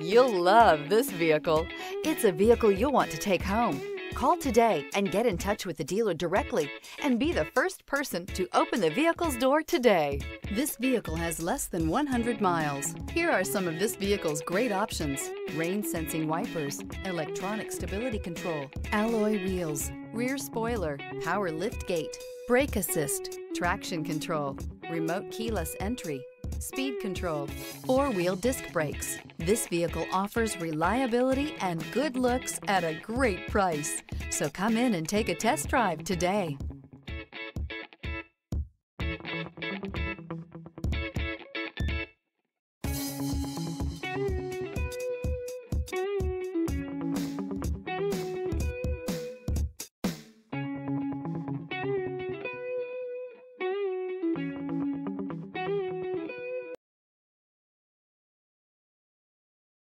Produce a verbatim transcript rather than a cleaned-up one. You'll love this vehicle. It's a vehicle you'll want to take home. Call today and get in touch with the dealer directly and be the first person to open the vehicle's door today. This vehicle has less than one hundred miles. Here are some of this vehicle's great options: rain sensing wipers, electronic stability control, alloy wheels, rear spoiler, power lift gate, brake assist, traction control, remote keyless entry, speed control, four-wheel disc brakes. This vehicle offers reliability and good looks at a great price. So come in and take a test drive today.